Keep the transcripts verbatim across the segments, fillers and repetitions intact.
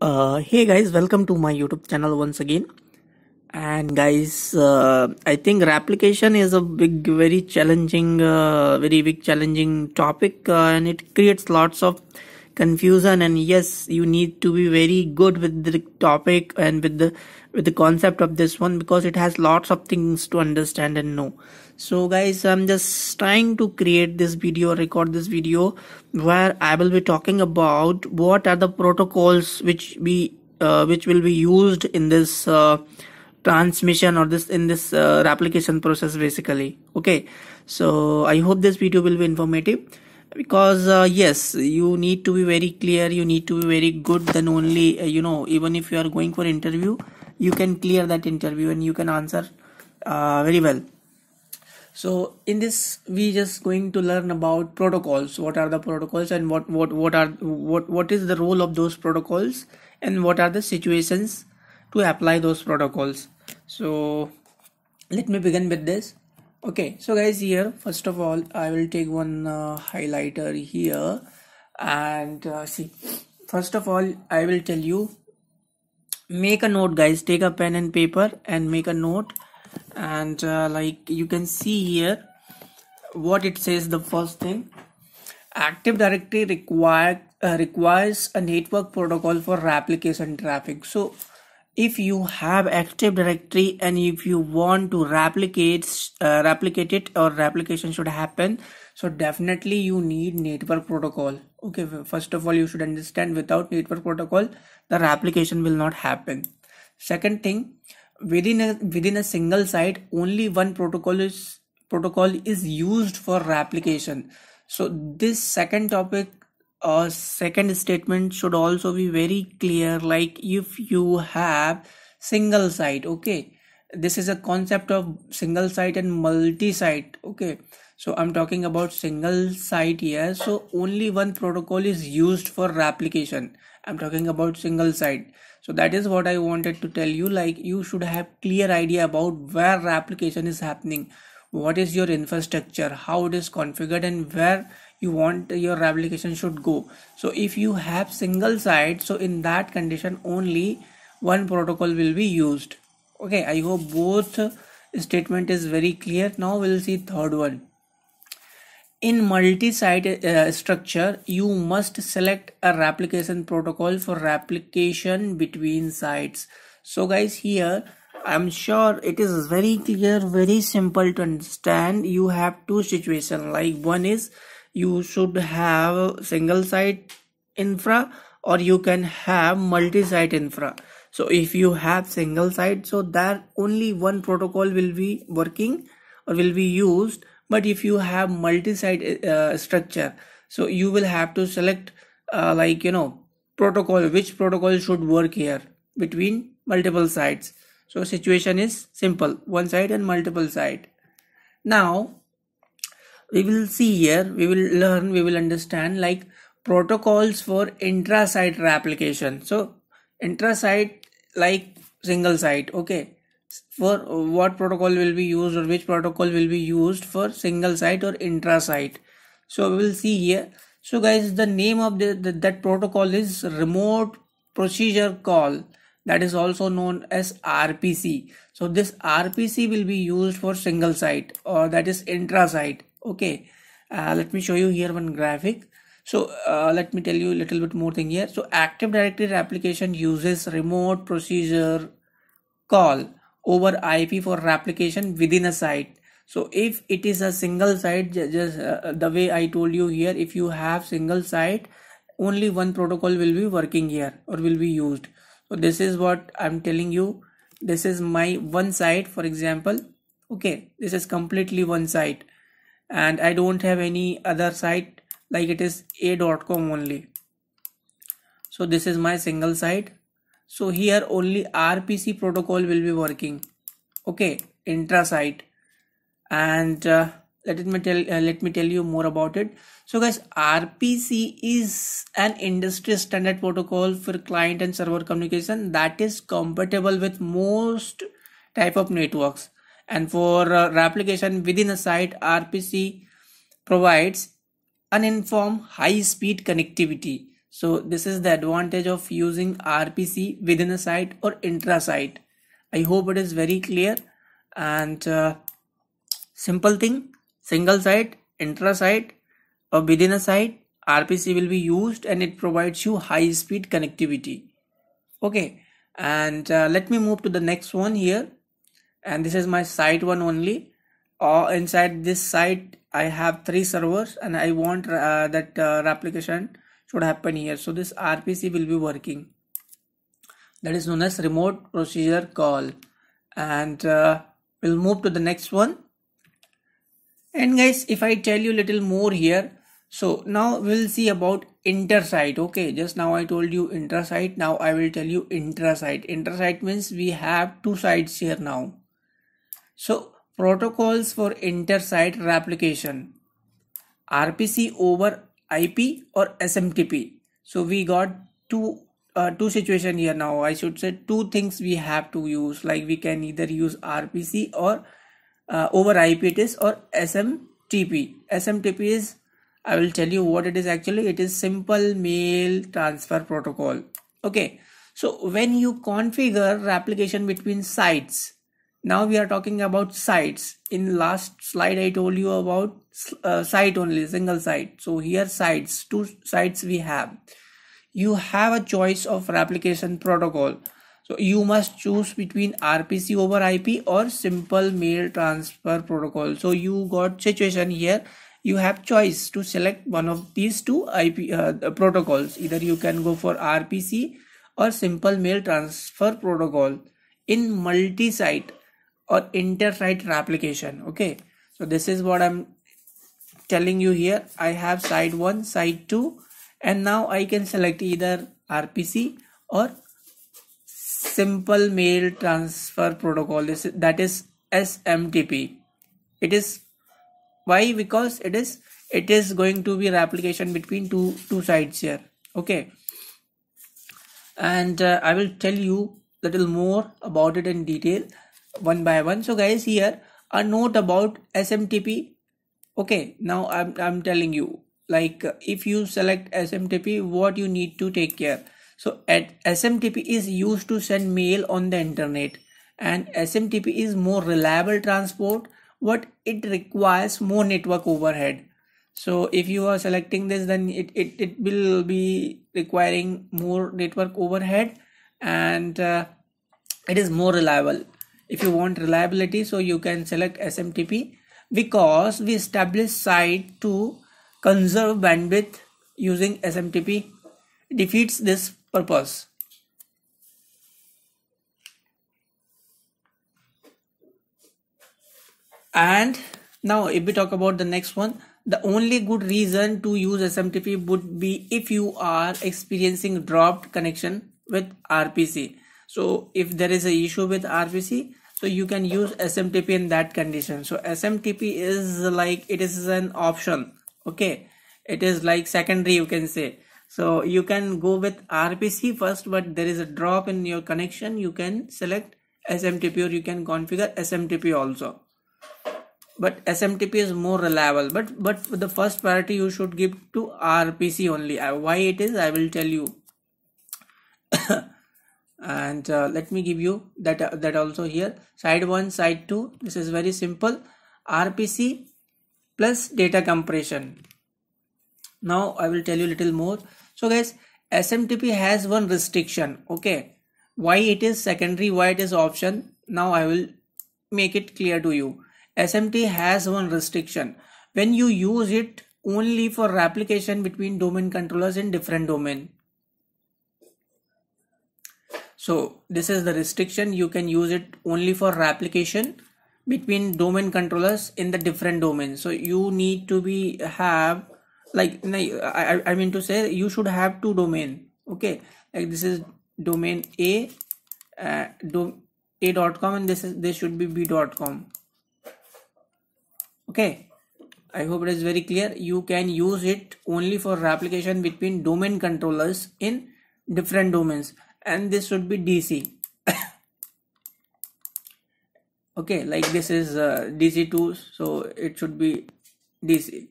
Uh, hey guys, welcome to my YouTube channel once again. And guys, uh, I think replication is a big, very challenging, uh, very big challenging topic, uh, and it creates lots of confusion. And yes, you need to be very good with the topic and with the with the concept of this one, because it has lots of things to understand and know. So guys, I'm just trying to create this video, record this video, where I will be talking about what are the protocols which be uh, which will be used in this uh, transmission or this in this uh, replication process basically. Okay, so I hope this video will be informative, because uh, yes, you need to be very clear, you need to be very good. Then only uh, you know, even if you are going for interview, you can clear that interview and you can answer uh, very well. So in this, we just going to learn about protocols. What are the protocols, and what what what are what what is the role of those protocols, and what are the situations to apply those protocols. So let me begin with this. Okay, so guys, here first of all, I will take one uh, highlighter here and uh, see. First of all, I will tell you, make a note guys, take a pen and paper and make a note, and uh, like you can see here what it says. The first thing, Active Directory require uh, requires a network protocol for replication traffic. So if you have Active Directory and if you want to replicate uh, replicate it, or replication should happen, so definitely you need network protocol. Okay, first of all, you should understand, without network protocol the replication will not happen. Second thing, within a within a single site, only one protocol is protocol is used for replication. So this second topic or uh, second statement should also be very clear. Like if you have single site, okay, this is a concept of single site and multi-site. Okay, so I'm talking about single site here. So only one protocol is used for replication. I'm talking about single site. So that is what I wanted to tell you. Like you should have clear idea about where replication is happening, what is your infrastructure, how it is configured, and where you want your replication should go. So if you have single site, so in that condition only one protocol will be used. Okay, I hope both statement is very clear. Now we'll see third one. In multi-site uh, structure, you must select a replication protocol for replication between sites. So guys, here I'm sure it is very clear, very simple to understand. You have two situations. Like one is you should have single site infra, or you can have multi-site infra. So if you have single site, so that only one protocol will be working or will be used. But if you have multi-site uh, structure, so you will have to select uh, like you know protocol, which protocol should work here between multiple sites. So situation is simple, one site and multiple site. Now we will see here, we will learn, we will understand like protocols for intra-site replication. So intra-site, like single site, okay, for what protocol will be used, or which protocol will be used for single site or intra site. So we will see here. So guys, the name of the, the that protocol is remote procedure call, that is also known as R P C. So this R P C will be used for single site, or that is intra site. Okay, uh, let me show you here one graphic. So uh, let me tell you a little bit more thing here. So Active Directory application uses remote procedure call over I P for replication within a site. So if it is a single site, just uh, the way I told you here, if you have single site, only one protocol will be working here or will be used. So this is what I'm telling you. This is my one site, for example. Okay, this is completely one site, and I don't have any other site, like it is a dot com only. So this is my single site. So here only R P C protocol will be working, okay, intra site. And uh, let me tell uh, let me tell you more about it. So guys, R P C is an industry standard protocol for client and server communication that is compatible with most type of networks. And for uh, replication within a site, R P C provides uninformed high speed connectivity. So this is the advantage of using R P C within a site or intra site. I hope it is very clear. And uh, simple thing, single site, intra site or within a site, R P C will be used and it provides you high speed connectivity. Okay, and uh, let me move to the next one here. And this is my site one only. Uh, inside this site, I have three servers and I want uh, that uh, replication should happen here. So this R P C will be working. That is known as remote procedure call. And uh, we'll move to the next one. And guys, if I tell you a little more here, so now we'll see about inter-site. Okay, just now I told you inter-site. Now I will tell you intra-site. Inter-site means we have two sites here now. So protocols for inter-site replication, R P C over I P or S M T P. So we got two uh, two situation here now. I should say two things we have to use. Like we can either use R P C or uh, over I P it is, or S M T P. S M T P is, I will tell you what it is actually. It is simple mail transfer protocol. Okay. So when you configure replication between sites, now we are talking about sites. In last slide, I told you about uh, site only, single site. So here sites, two sites we have. You have a choice of replication protocol. So you must choose between R P C over I P or simple mail transfer protocol. So you got situation here. You have choice to select one of these two I P uh, protocols. Either you can go for R P C or simple mail transfer protocol in multi-site or inter-site replication. Okay, so this is what I'm telling you here. I have site one, site two, and now I can select either R P C or simple mail transfer protocol. This is, that is S M T P. It is. Why? Because it is it is going to be replication between two two sites here. Okay, and uh, I will tell you little more about it in detail one by one. So guys, here a note about S M T P. Okay, now I'm, I'm telling you, like if you select S M T P, what you need to take care. So at S M T P is used to send mail on the internet, and S M T P is more reliable transport. What it requires more network overhead. So if you are selecting this, then it, it, it will be requiring more network overhead, and uh, it is more reliable. If you want reliability, so you can select S M T P, because we establish site to conserve bandwidth using S M T P defeats this purpose. And now if we talk about the next one, the only good reason to use S M T P would be if you are experiencing dropped connection with R P C. So if there is an issue with R P C, so you can use S M T P in that condition. So S M T P is like, it is an option. Okay, it is like secondary, you can say. So you can go with R P C first, but there is a drop in your connection, you can select S M T P, or you can configure S M T P also. But S M T P is more reliable, but but the first priority you should give to R P C only. Uh, why it is, I will tell you. And uh, let me give you that uh, that also here. Side one, side two. This is very simple. R P C plus data compression. Now I will tell you a little more. So guys, S M T P has one restriction. Okay, why it is secondary? Why it is option? Now I will make it clear to you. S M T has one restriction. When you use it only for replication between domain controllers in different domain. So this is the restriction. You can use it only for replication between domain controllers in the different domain. So you need to be have like I, I mean to say you should have two domain. Okay, like this is domain A, uh, do, a dot com, and this is this should be b dot com. Okay, I hope it is very clear. You can use it only for replication between domain controllers in different domains, and this should be D C. Okay, like this is uh, D C two, so it should be D C.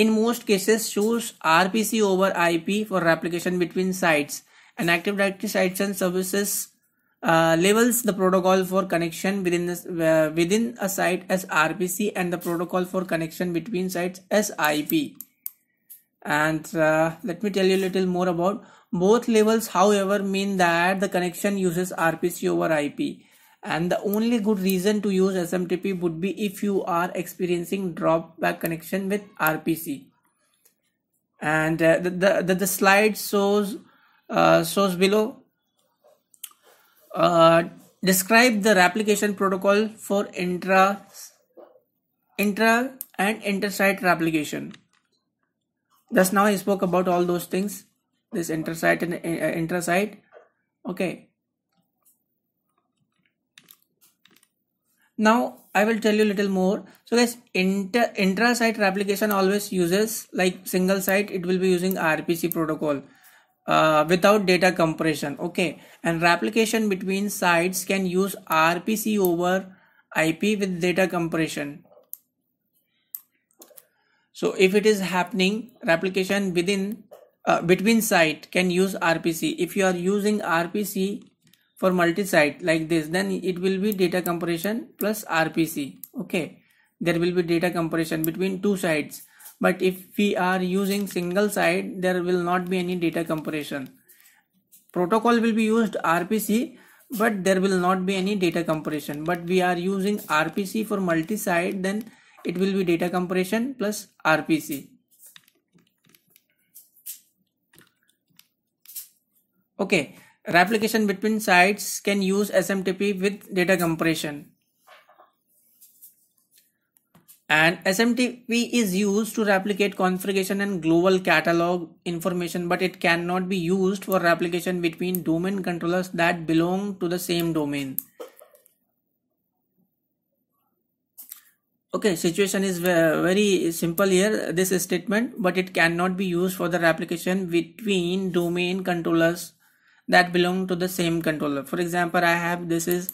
In most cases, choose R P C over I P for replication between sites. An Active Directory sites and services uh, labels the protocol for connection within the, uh, within a site as R P C and the protocol for connection between sites as I P. And uh, let me tell you a little more about both labels. However, mean that the connection uses R P C over I P. And the only good reason to use S M T P would be if you are experiencing dropback connection with R P C. And uh, the, the, the, the slide shows, uh, shows below. Uh, describe the replication protocol for intra, intra and inter-site replication. Just now I spoke about all those things. This inter-site and uh, intra-site. Okay. Now I will tell you a little more. So guys, inter, intra-site replication always uses, like single site, it will be using R P C protocol uh, without data compression. Okay. And replication between sites can use R P C over I P with data compression. So if it is happening, replication within, uh, between site can use R P C. If you are using R P C for multi-site like this, then it will be data compression plus R P C. Okay, there will be data compression between two sites. But if we are using single site, there will not be any data compression. Protocol will be used R P C, but there will not be any data compression. But we are using R P C for multi-site, then it will be data compression plus R P C. Okay. Replication between sites can use S M T P with data compression. And S M T P is used to replicate configuration and global catalog information, but it cannot be used for replication between domain controllers that belong to the same domain. Okay, situation is very simple here, this statement, but it cannot be used for the replication between domain controllers that belong to the same controller. For example, I have, this is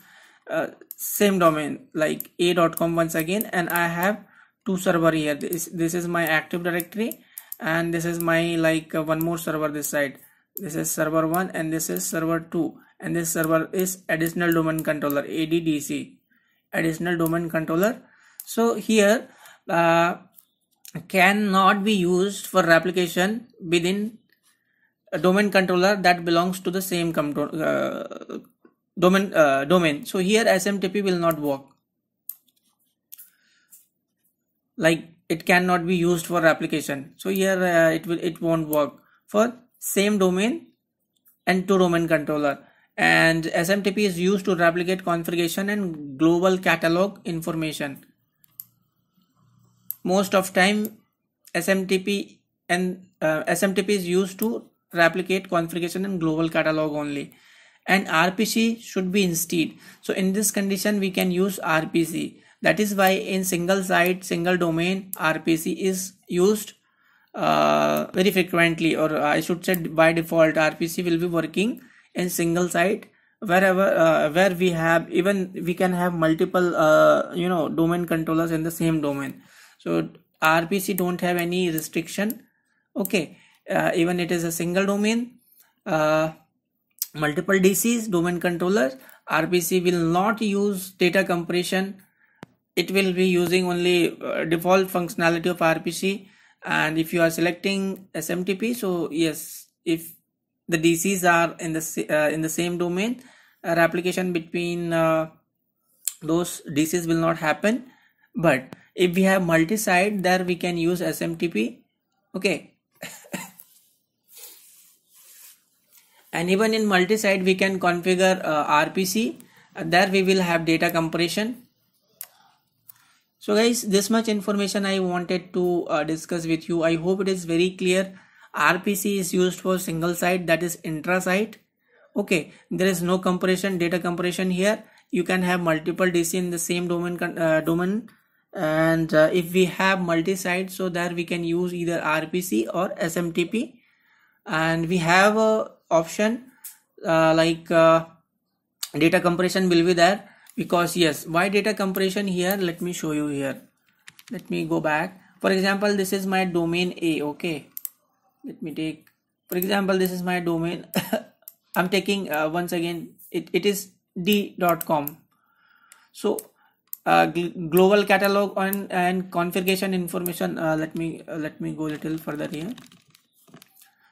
uh, same domain like a dot com once again, and I have two server here. This, this is my Active Directory, and this is my like uh, one more server this side. This is server one and this is server two, and this server is additional domain controller, A D D C, additional domain controller. So here uh, cannot be used for replication within a domain controller that belongs to the same uh, domain uh, domain. So here S M T P will not work, like it cannot be used for replication. So here uh, it will it won't work for same domain and two domain controller. And S M T P is used to replicate configuration and global catalog information. Most of time S M T P and uh, S M T P is used to replicate configuration and global catalog only, and R P C should be instead. So in this condition we can use R P C. That is why in single site, single domain, R P C is used uh, very frequently, or I should say by default R P C will be working in single site wherever uh, where we have, even we can have multiple uh, you know domain controllers in the same domain. So R P C don't have any restriction. Okay. Uh, even it is a single domain, uh, multiple D Cs, domain controllers, R P C will not use data compression. It will be using only uh, default functionality of R P C. And if you are selecting S M T P, so yes, if the D Cs are in the uh, in the same domain, uh, replication between uh, those D Cs will not happen. But if we have multi-site, there we can use S M T P. Okay. And even in multi-site we can configure uh, R P C, and there we will have data compression. So guys, this much information I wanted to uh, discuss with you. I hope it is very clear. R P C is used for single site, that is intra-site. Okay, there is no compression, data compression here. You can have multiple D C in the same domain, uh, domain. And uh, if we have multi-site, so there we can use either R P C or S M T P. And we have a option uh, like uh, data compression will be there, because yes, why data compression here? Let me show you here. Let me go back. For example, this is my domain A. Okay, let me take, for example, this is my domain. I'm taking uh, once again, it, it is d dot com. So uh, global catalog on and configuration information, uh, let me uh, let me go little further here.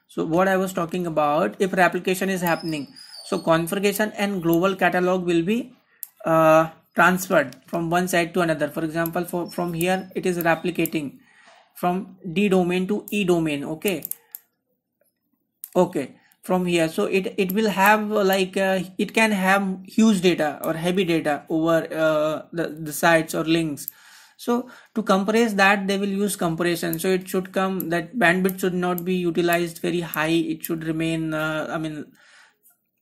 So what I was talking about, if replication is happening, so configuration and global catalog will be uh, transferred from one side to another. For example, for from here it is replicating from D domain to E domain. Okay, okay, from here. So it it will have like uh, it can have huge data or heavy data over uh, the the sites or links. So to compress that, they will use compression. So it should come that bandwidth should not be utilized very high. It should remain, uh, I mean,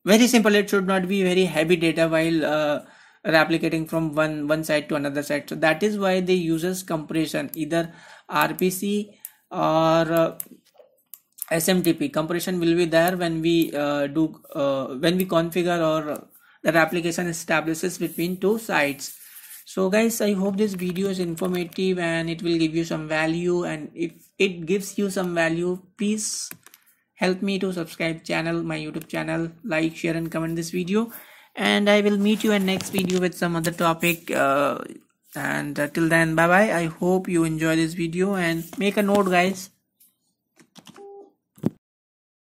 very simple. It should not be very heavy data while uh, replicating from one one side to another side. So that is why they uses compression, either R P C or uh, S M T P. Compression will be there when we uh, do uh, when we configure or the application establishes between two sides. So guys, I hope this video is informative and it will give you some value, and if it gives you some value, please help me to subscribe channel, my YouTube channel, like, share and comment this video, and I will meet you in next video with some other topic, uh, and uh, till then bye bye. I hope you enjoy this video and make a note guys.